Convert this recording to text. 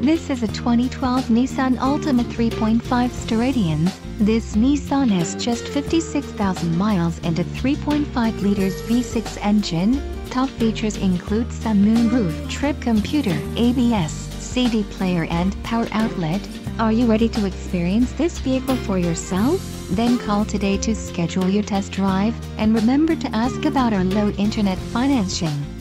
This is a 2012 Nissan Altima 3.5 Steridian. This Nissan has just 56,000 miles and a 3.5-liter V6 engine. Top features include sun moonroof, trip computer, ABS, CD player and power outlet. Are you ready to experience this vehicle for yourself? Then call today to schedule your test drive, and remember to ask about our low internet financing.